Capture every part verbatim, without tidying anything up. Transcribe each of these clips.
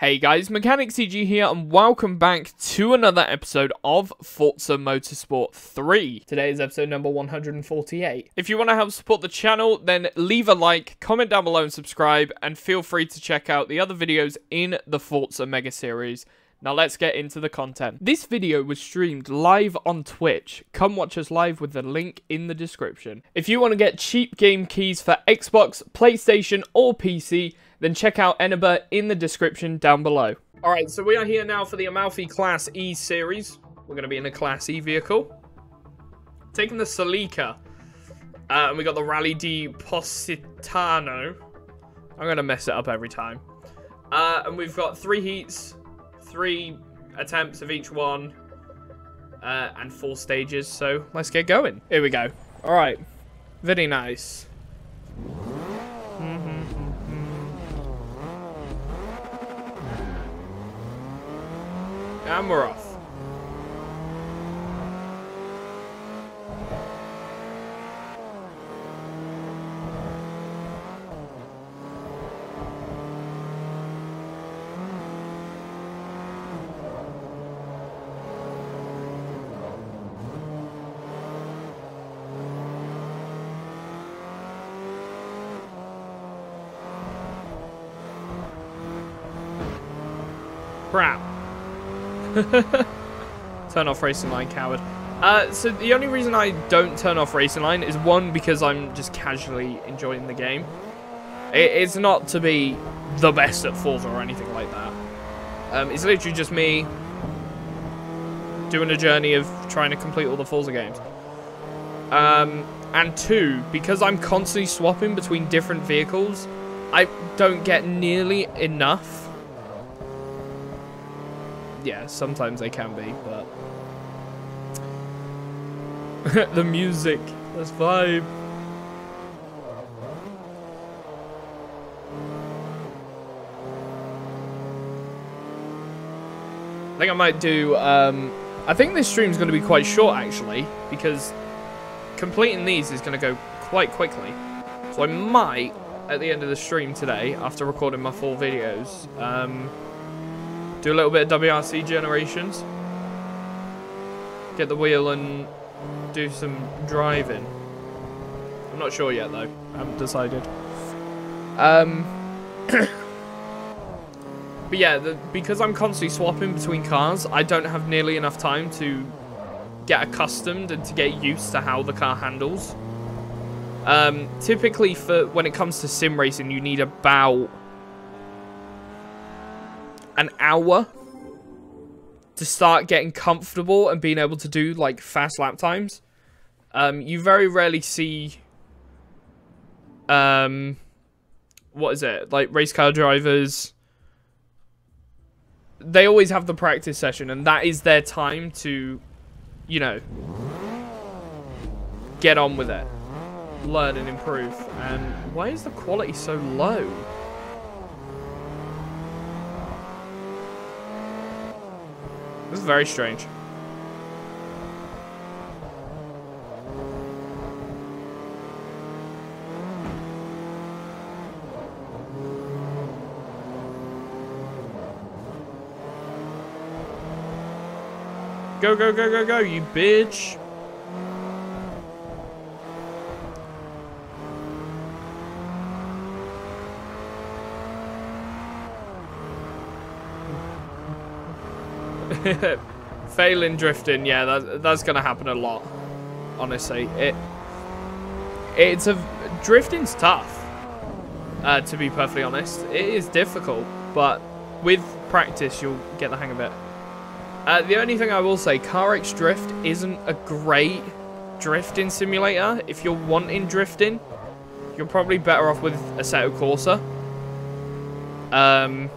Hey guys, MechanicCG here, and welcome back to another episode of Forza Motorsport three. Today is episode number one hundred forty-eight. If you want to help support the channel, then leave a like, comment down below and subscribe, and feel free to check out the other videos in the Forza Mega series. Now let's get into the content. This video was streamed live on Twitch. Come watch us live with the link in the description. If you want to get cheap game keys for Xbox, PlayStation or P C, then check out Eneba in the description down below. Alright, so we are here now for the Amalfi Class E series. We're going to be in a Class E vehicle. Taking the Celica. Uh, and we got the Rally di Positano. I'm going to mess it up every time. Uh, and we've got three heats, three attempts of each one, uh, and four stages. So let's get going. Here we go. Alright, very nice. And we're off. Crap. Turn off Racing Line, coward. Uh, so the only reason I don't turn off Racing Line is one, because I'm just casually enjoying the game. It, it's not to be the best at Forza or anything like that. Um, it's literally just me doing a journey of trying to complete all the Forza games. Um, and two, because I'm constantly swapping between different vehicles, I don't get nearly enough. Yeah, sometimes they can be, but the music, let's vibe. I think I might do, um, I think this stream's going to be quite short actually, because completing these is going to go quite quickly. So I might, at the end of the stream today, after recording my full videos, um... do a little bit of W R C Generations. Get the wheel and do some driving. I'm not sure yet though. I haven't decided. Um, but yeah, the, because I'm constantly swapping between cars, I don't have nearly enough time to get accustomed and to get used to how the car handles. Um, typically, for when it comes to sim racing, you need about an hour to start getting comfortable and being able to do like fast lap times. Um, you very rarely see, um, what is it? Like race car drivers, they always have the practice session, and that is their time to, you know, get on with it, learn and improve. And why is the quality so low? This is very strange. Go, go, go, go, go, you bitch. Failing drifting, yeah, that, that's gonna happen a lot. Honestly, it it's a drifting's tough. Uh, to be perfectly honest, it is difficult, but with practice, you'll get the hang of it. Uh, the only thing I will say, CarX Drift isn't a great drifting simulator. If you're wanting drifting, you're probably better off with Assetto Corsa. Um,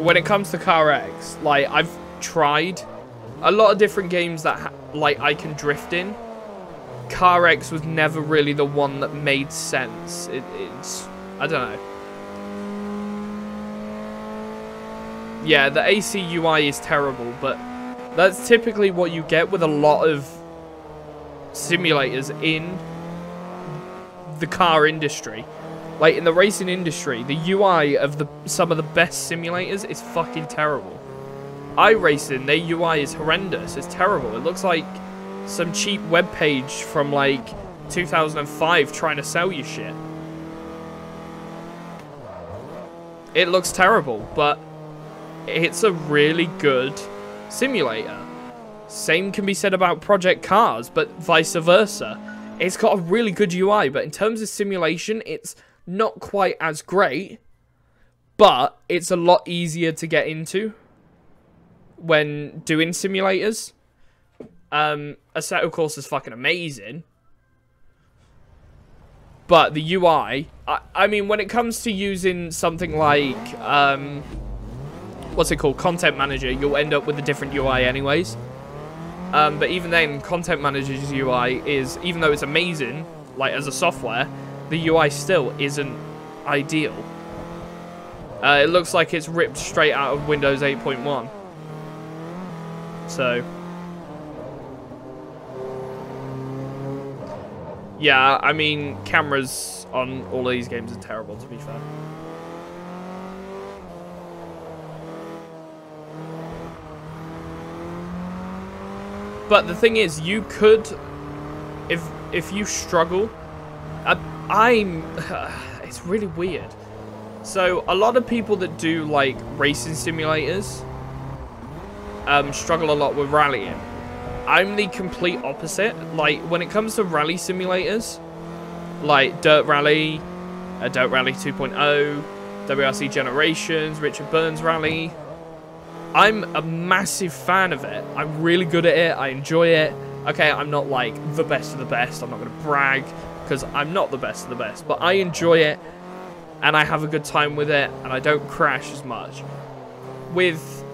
when it comes to CarX, like I've tried a lot of different games that ha like I can drift in. CarX was never really the one that made sense. It, it's I don't know. Yeah, the A C U I is terrible, but that's typically what you get with a lot of simulators in the car industry. Like, in the racing industry, the U I of the some of the best simulators is fucking terrible. iRacing, their U I is horrendous. It's terrible. It looks like some cheap webpage from, like, two thousand five trying to sell you shit. It looks terrible, but it's a really good simulator. Same can be said about Project Cars, but vice versa. It's got a really good U I, but in terms of simulation, it's not quite as great, but it's a lot easier to get into when doing simulators. Um, Assetto Corsa is fucking amazing, but the U I, I, I mean, when it comes to using something like, um, what's it called, Content Manager, you'll end up with a different U I anyways. Um, but even then, Content Manager's U I is, even though it's amazing, like, as a software, the U I still isn't ideal. Uh, it looks like it's ripped straight out of Windows eight point one. So. Yeah, I mean, cameras on all of these games are terrible, to be fair. But the thing is, you could, if if you struggle, I, I'm, it's really weird. So a lot of people that do like racing simulators um, struggle a lot with rallying. I'm the complete opposite. Like, when it comes to rally simulators, like Dirt Rally, uh, Dirt Rally two point oh, W R C Generations, Richard Burns Rally, I'm a massive fan of it. I'm really good at it. I enjoy it. Okay, I'm not like the best of the best. I'm not going to brag because I'm not the best of the best. But I enjoy it and I have a good time with it and I don't crash as much. With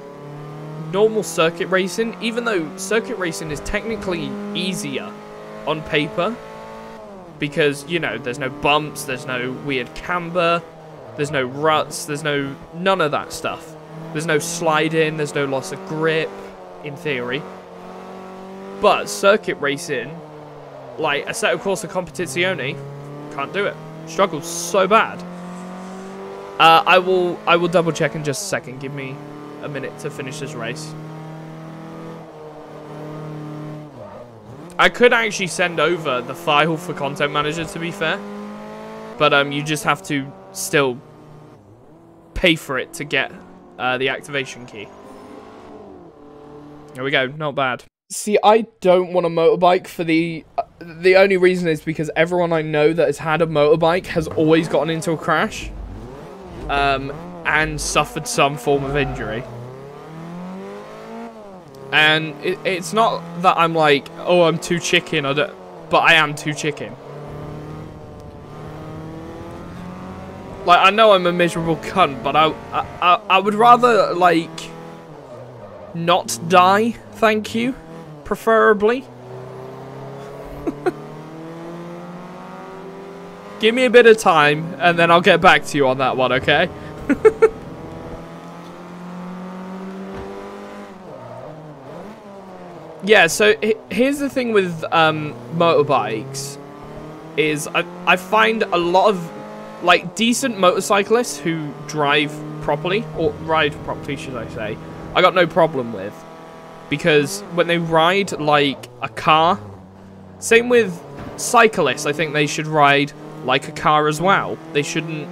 normal circuit racing, even though circuit racing is technically easier on paper because, you know, there's no bumps, there's no weird camber, there's no ruts, there's no none of that stuff. There's no sliding, there's no loss of grip, in theory. But circuit racing, like Assetto Corsa Competizione, can't do it. Struggles so bad. Uh, I will I will double check in just a second. Give me a minute to finish this race. I could actually send over the file for Content Manager, to be fair. But um, you just have to still pay for it to get Uh, the activation key. There we go, not bad. See, I don't want a motorbike for the... Uh, the only reason is because everyone I know that has had a motorbike has always gotten into a crash. Um, and suffered some form of injury. And it, it's not that I'm like, oh, I'm too chicken, I don't, but I am too chicken. Like, I know I'm a miserable cunt, but I, I, I would rather, like, not die, thank you, preferably. Give me a bit of time, and then I'll get back to you on that one, okay? Yeah, so here's the thing with um, motorbikes, is I, I find a lot of... Like, decent motorcyclists who drive properly, or ride properly, should I say, I got no problem with. Because when they ride, like, a car, same with cyclists, I think they should ride like a car as well. They shouldn't...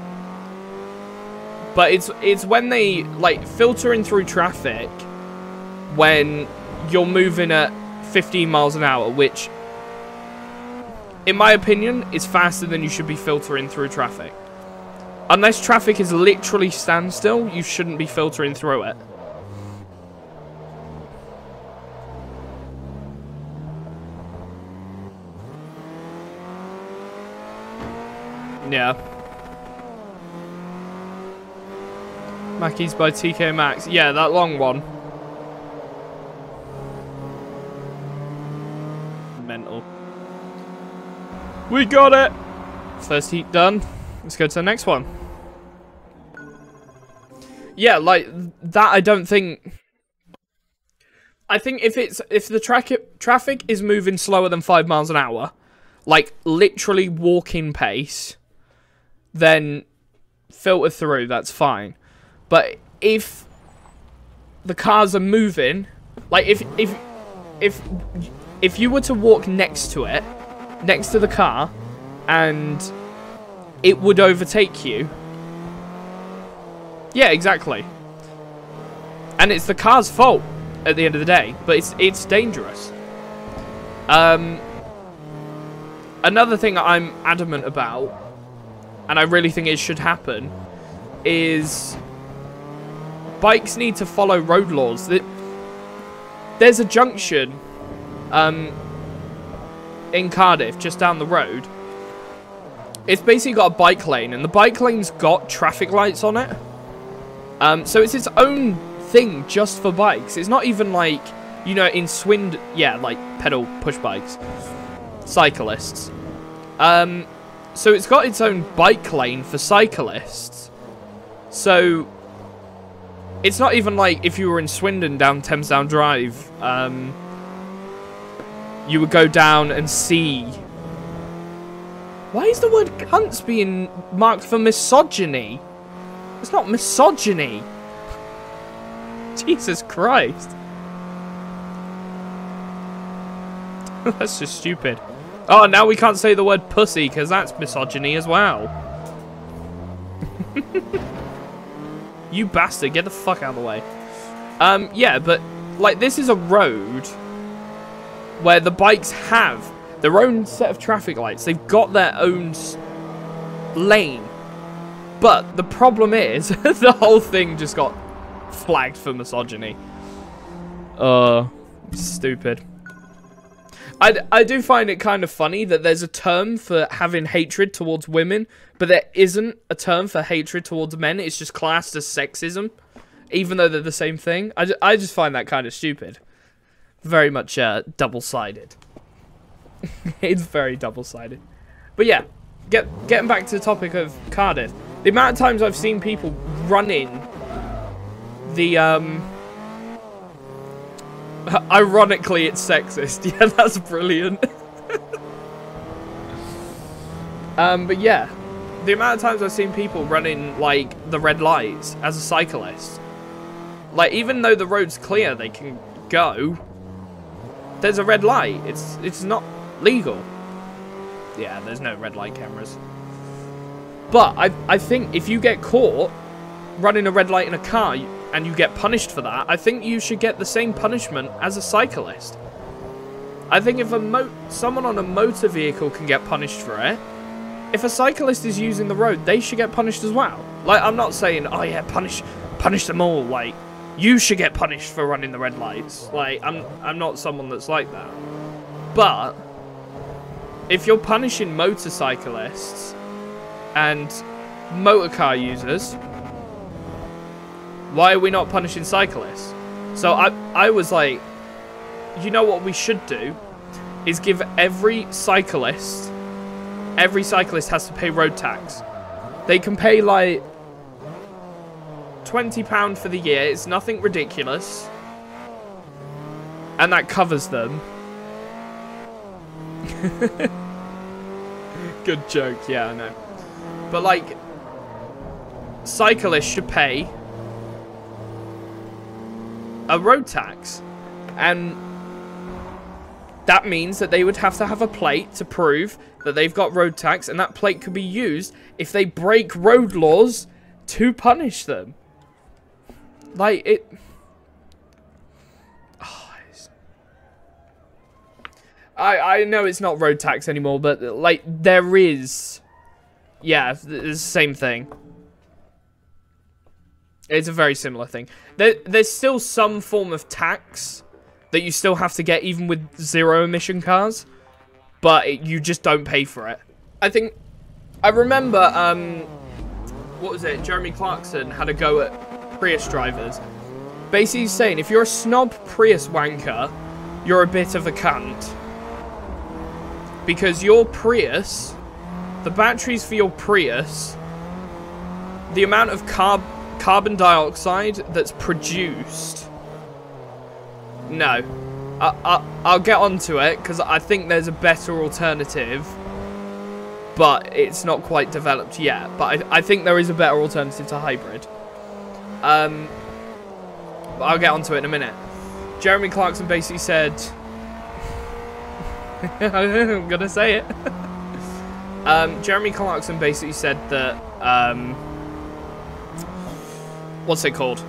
But it's, it's when they, like, filtering through traffic, when you're moving at fifteen miles an hour, which... in my opinion, it's faster than you should be filtering through traffic. Unless traffic is literally standstill, you shouldn't be filtering through it. Yeah. Mackey's by T K Maxx. Yeah, that long one. Mental. We got it! First heat done. Let's go to the next one. Yeah, like, that I don't think... I think if it's if the tra traffic is moving slower than five miles an hour, like, literally walking pace, then filter through, that's fine. But if the cars are moving, like if if if if you were to walk next to it, next to the car, and it would overtake you. Yeah, exactly. And it's the car's fault at the end of the day, but it's it's dangerous. Um, another thing that I'm adamant about, and I really think it should happen, is bikes need to follow road laws. That there's a junction um, in Cardiff just down the road. It's basically got a bike lane, and the bike lane's got traffic lights on it. Um, so it's its own thing just for bikes. It's not even like, you know, in Swindon, yeah, like pedal push bikes, cyclists. Um, so it's got its own bike lane for cyclists. So it's not even like if you were in Swindon down Thamesdown Drive, um, you would go down and see. Why is the word cunts being marked for misogyny? It's not misogyny. Jesus Christ. That's just stupid. Oh, now we can't say the word pussy because that's misogyny as well. You bastard, get the fuck out of the way. Um, yeah, but like this is a road where the bikes have their own set of traffic lights. They've got their own lane. But the problem is, the whole thing just got flagged for misogyny. Uh, stupid. I, I do find it kind of funny that there's a term for having hatred towards women, but there isn't a term for hatred towards men. It's just classed as sexism, even though they're the same thing. I, I just find that kind of stupid. Very much uh, double-sided. It's very double-sided. But yeah, get, getting back to the topic of Cardiff. The amount of times I've seen people running the, um... ironically, it's sexist. Yeah, that's brilliant. um, but yeah, the amount of times I've seen people running, like, the red lights as a cyclist. Like, even though the road's clear, they can go. There's a red light. It's, it's not legal. Yeah, there's no red light cameras. But I, I think if you get caught running a red light in a car and you get punished for that, I think you should get the same punishment as a cyclist. I think if a mo someone on a motor vehicle can get punished for it, if a cyclist is using the road, they should get punished as well. Like, I'm not saying, oh yeah, punish punish them all. Like, you should get punished for running the red lights. Like, I'm, I'm not someone that's like that. But if you're punishing motorcyclists and motorcar users, why are we not punishing cyclists? So I I was like, you know what we should do is give every cyclist, every cyclist has to pay road tax. They can pay like twenty pounds for the year. It's nothing ridiculous. And that covers them. Good joke, yeah, I know. But like, cyclists should pay a road tax, and that means that they would have to have a plate to prove that they've got road tax, and that plate could be used if they break road laws to punish them. Like, it... Oh, it's... I, I know it's not road tax anymore, but, like, there is... Yeah, it's the same thing. It's a very similar thing. There, there's still some form of tax that you still have to get even with zero emission cars, but it, you just don't pay for it. I think, I remember, um, what was it? Jeremy Clarkson had a go at Prius drivers. Basically saying, if you're a snob Prius wanker, you're a bit of a cunt. Because your Prius, the batteries for your Prius, the amount of carb... carbon dioxide that's produced. No. I, I, I'll get onto it, because I think there's a better alternative. but it's not quite developed yet. But I, I think there is a better alternative to hybrid. Um, but I'll get onto it in a minute. Jeremy Clarkson basically said, I'm gonna say it. um, Jeremy Clarkson basically said that, um, what's it called?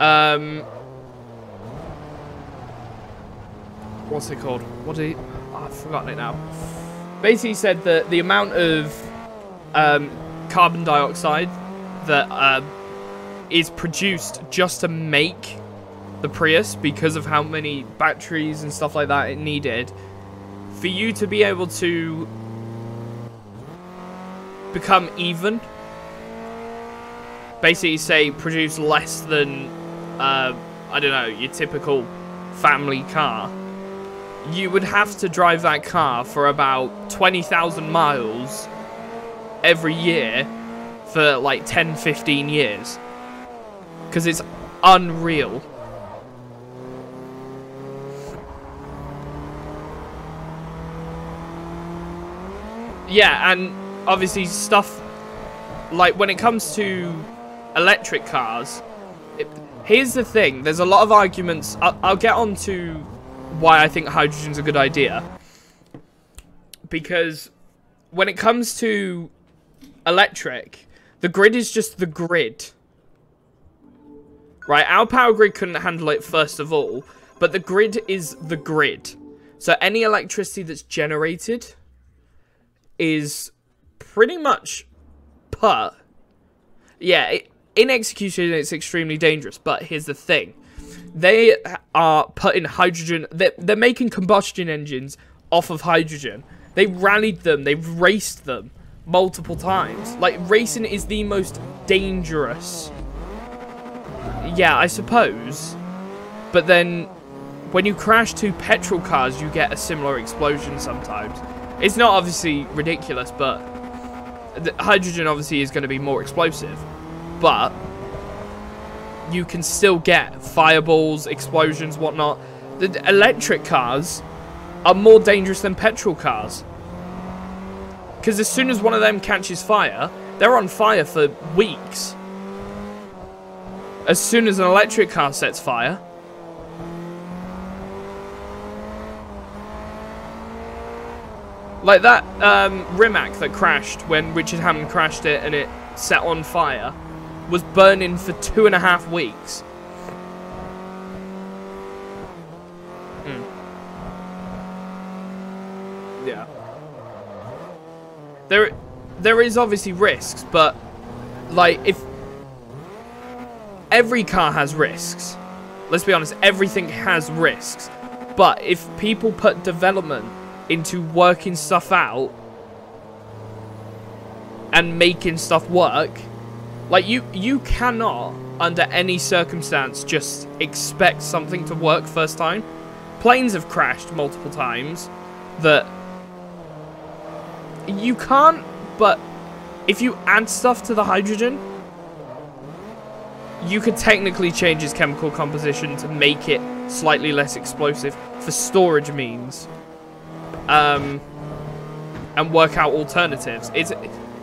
Um, what's it called? What did he, oh, I've forgotten it now. Basically said that the amount of um, carbon dioxide that uh, is produced just to make the Prius, because of how many batteries and stuff like that it needed, for you to be able to become even, basically say produce less than, uh, I don't know, your typical family car, you would have to drive that car for about twenty thousand miles every year for like ten, fifteen years. Because it's unreal. Yeah, and obviously stuff, like when it comes to electric cars, it, here's the thing, there's a lot of arguments, I'll, I'll get on to why I think hydrogen's a good idea. Because when it comes to electric, the grid is just the grid. Right? Our power grid couldn't handle it, first of all. But the grid is the grid. So any electricity that's generated is pretty much put. Yeah, it, in execution, it's extremely dangerous. But here's the thing. They are putting hydrogen, they're, they're making combustion engines off of hydrogen. They rallied them, they've raced them multiple times. Like, racing is the most dangerous. Yeah, I suppose. But then, when you crash two petrol cars, you get a similar explosion sometimes. It's not obviously ridiculous, but the hydrogen obviously is going to be more explosive. But you can still get fireballs, explosions, whatnot. The electric cars are more dangerous than petrol cars. Because as soon as one of them catches fire, they're on fire for weeks. As soon as an electric car sets fire. Like that um, RIMAC that crashed when Richard Hammond crashed it and it set on fire was burning for two and a half weeks. Mm. Yeah. There, there is obviously risks, but like if every car has risks, let's be honest, everything has risks. But if people put development into working stuff out and making stuff work, like you, you cannot under any circumstance just expect something to work first time. Planes have crashed multiple times that. You can't, but if you add stuff to the hydrogen, you could technically change its chemical composition to make it slightly less explosive for storage means, um, and work out alternatives. It's,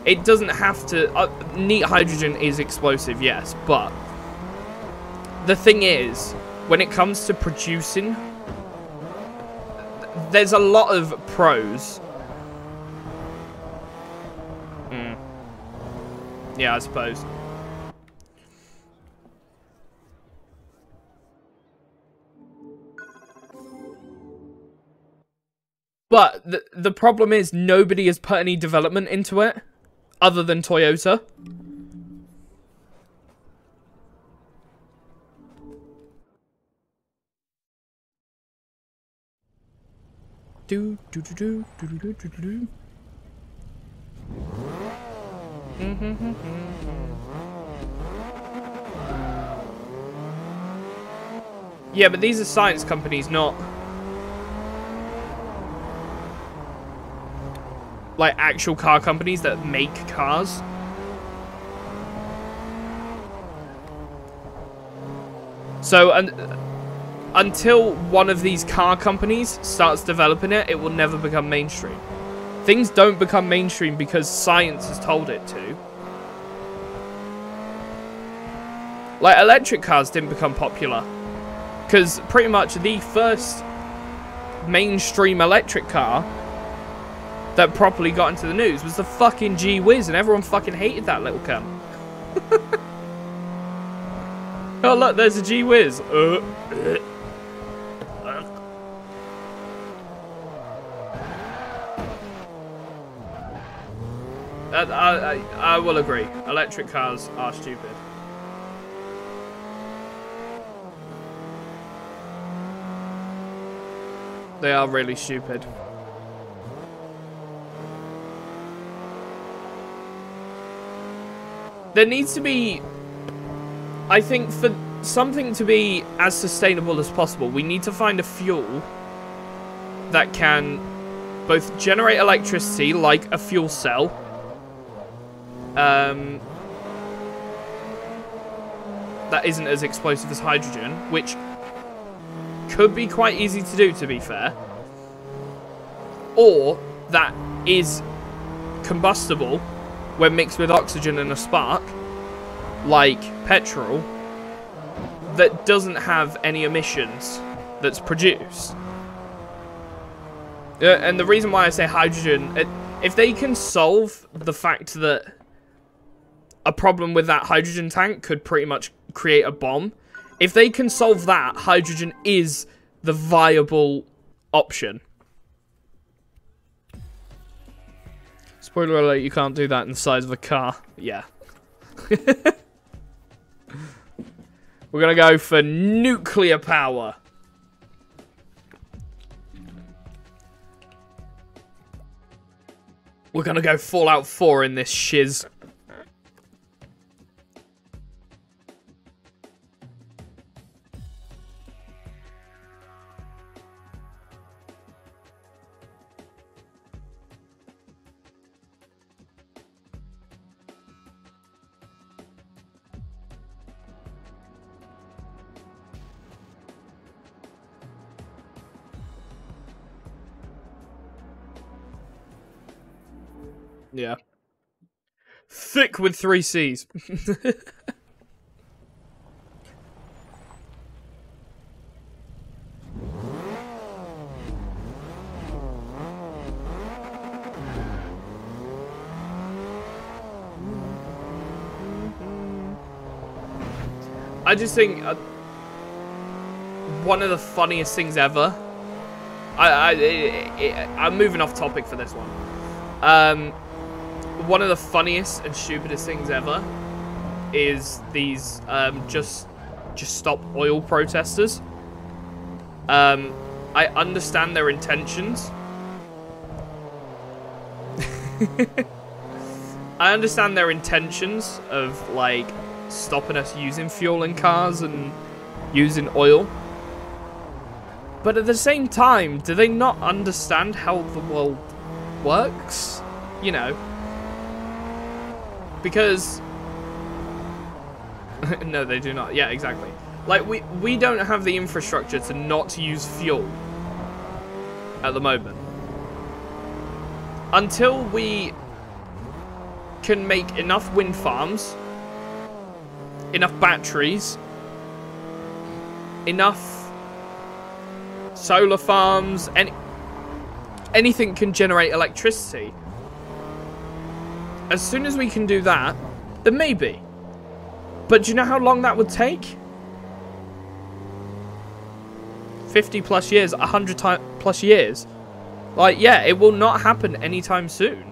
it doesn't have to, uh, neat hydrogen is explosive, yes, but the thing is, when it comes to producing, there's a lot of pros. Yeah, I suppose. But the, the problem is nobody has put any development into it other than Toyota. Do do do do do do do do do. Yeah, but these are science companies, not like actual car companies that make cars. So, and until one of these car companies starts developing it, it will never become mainstream. Things don't become mainstream because science has told it to. Like, electric cars didn't become popular because pretty much the first mainstream electric car that properly got into the news was the fucking G-Wiz, and everyone fucking hated that little cunt. Oh, look, there's a G-Wiz. Uh, uh. I, I, I will agree. Electric cars are stupid. They are really stupid. There needs to be, I think, for something to be as sustainable as possible, we need to find a fuel that can both generate electricity, like a fuel cell, um, that isn't as explosive as hydrogen, which could be quite easy to do, to be fair, or that is combustible when mixed with oxygen and a spark, like petrol, that doesn't have any emissions that's produced. Uh, and the reason why I say hydrogen, it, if they can solve the fact that a problem with that hydrogen tank could pretty much create a bomb, if they can solve that, hydrogen is the viable option. Spoiler alert, you can't do that in the size of a car. Yeah. We're gonna go for nuclear power. We're gonna go Fallout four in this shiz. Yeah. Thick with three C's. I just think uh, one of the funniest things ever. I, I, it, it, I'm moving off topic for this one. Um... One of the funniest and stupidest things ever is these um, just just stop oil protesters. Um, I understand their intentions. I understand their intentions of like stopping us using fuel in cars and using oil. But at the same time, do they not understand how the world works? You know. Because no, they do not. Yeah, exactly. Like we we don't have the infrastructure to not use fuel at the moment. Until we can make enough wind farms, enough batteries, enough solar farms, any anything can generate electricity. As soon as we can do that, then maybe. But do you know how long that would take? fifty plus years, one hundred plus years. Like, yeah, it will not happen anytime soon.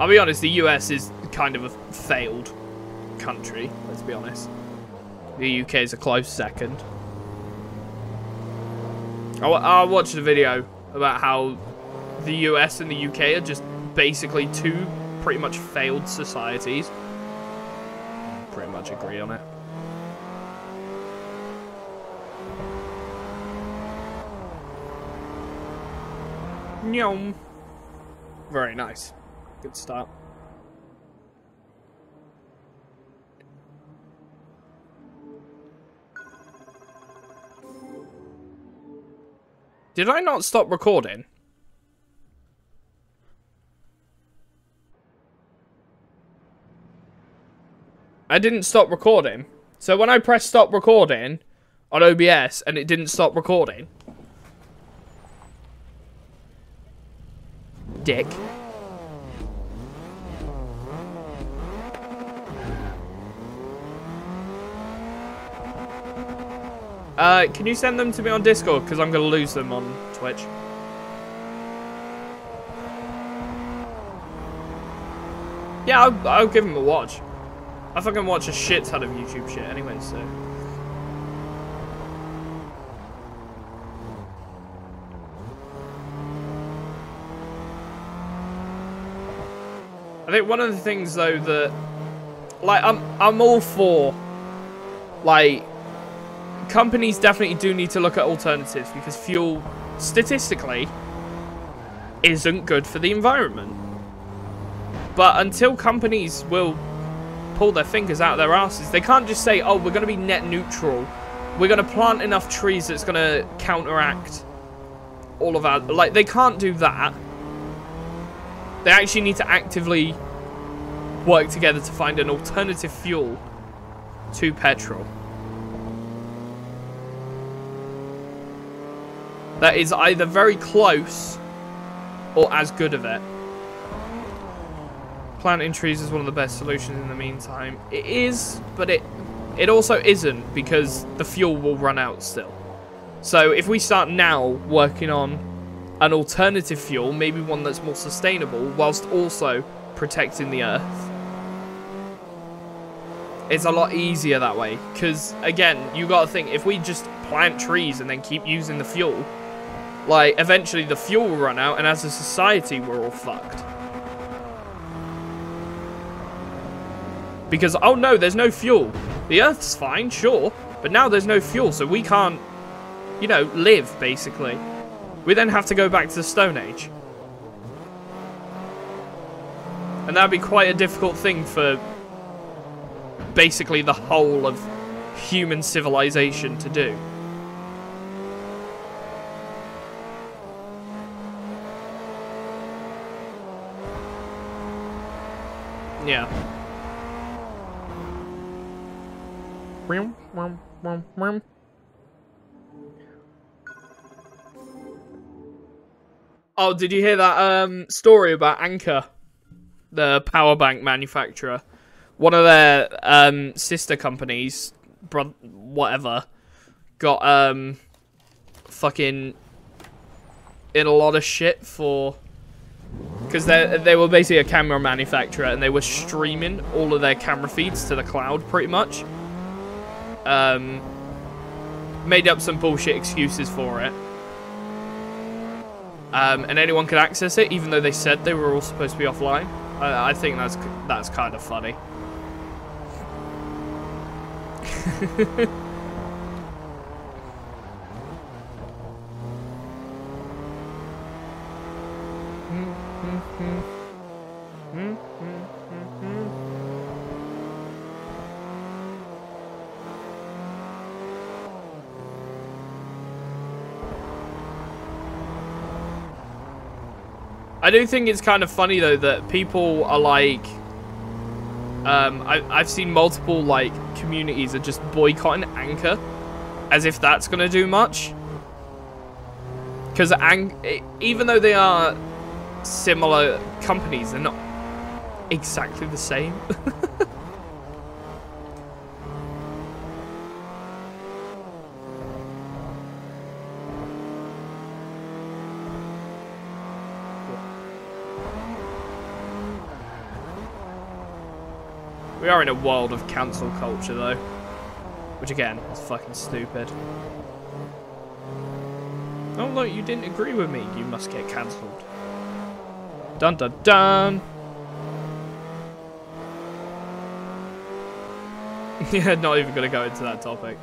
I'll be honest, the U S is kind of a failed country, let's be honest. The U K is a close second. I, I watched a video about how the U S and the U K are just basically two pretty much failed societies. Pretty much agree on it. Nyom. Very nice. Good start. Did I not stop recording? I didn't stop recording. So when I pressed stop recording on O B S and it didn't stop recording. Dick. Uh, can you send them to me on Discord? Because I'm going to lose them on Twitch. Yeah, I'll, I'll give them a watch. I fucking watch a shit ton of YouTube shit anyway, so... I think one of the things, though, that... Like, I'm, I'm all for... Like... Companies definitely do need to look at alternatives, because fuel, statistically, isn't good for the environment. But until companies will pull their fingers out of their asses, they can't just say, oh, we're going to be net neutral. We're going to plant enough trees that's going to counteract all of our... Like, they can't do that. They actually need to actively work together to find an alternative fuel to petrol. That is either very close or as good of it. Planting trees is one of the best solutions in the meantime. It is, but it it also isn't, because the fuel will run out still. So if we start now working on an alternative fuel, maybe one that's more sustainable, whilst also protecting the earth, it's a lot easier that way. Because, again, you got to think, if we just plant trees and then keep using the fuel, like, eventually the fuel will run out, and as a society, we're all fucked. Because, oh no, there's no fuel. The Earth's fine, sure, but now there's no fuel, so we can't, you know, live, basically. We then have to go back to the Stone Age. And that'd be quite a difficult thing for basically the whole of human civilization to do. Yeah. Oh, did you hear that um, story about Anker, the power bank manufacturer? One of their um, sister companies, bro whatever, got um, fucking in a lot of shit for... Because they they were basically a camera manufacturer, and they were streaming all of their camera feeds to the cloud, pretty much. Um, made up some bullshit excuses for it. Um, and anyone could access it, even though they said they were all supposed to be offline. I, I think that's that's kind of funny. I do think it's kind of funny, though, that people are like, um, I, I've seen multiple, like, communities are just boycotting Anker, as if that's going to do much. Because even though they are similar companies, they're not exactly the same. We are in a world of cancel culture, though, which, again, is fucking stupid. Oh, look, you didn't agree with me. You must get cancelled. Dun, dun, dun. Yeah, not even going to go into that topic.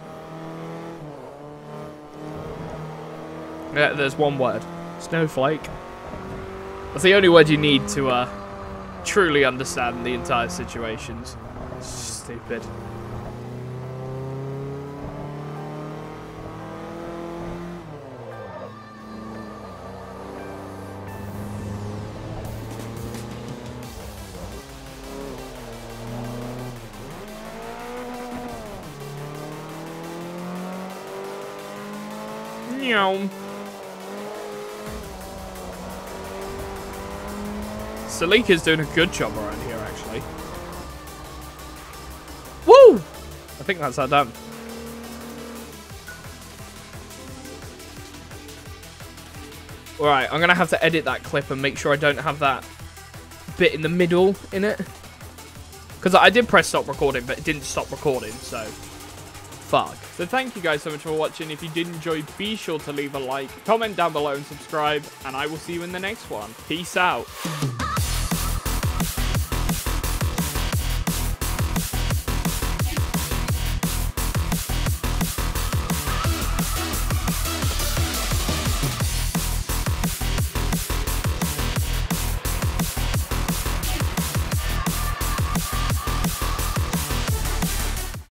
Yeah, there's one word. Snowflake. That's the only word you need to uh, truly understand the entire situation. Stupid. Celica's doing a good job around here, actually. Woo! I think that's her done. Alright, I'm going to have to edit that clip and make sure I don't have that bit in the middle in it. Because I did press stop recording, but it didn't stop recording, so... Fuck. So thank you guys so much for watching. If you did enjoy, be sure to leave a like, comment down below and subscribe, and I will see you in the next one. Peace out.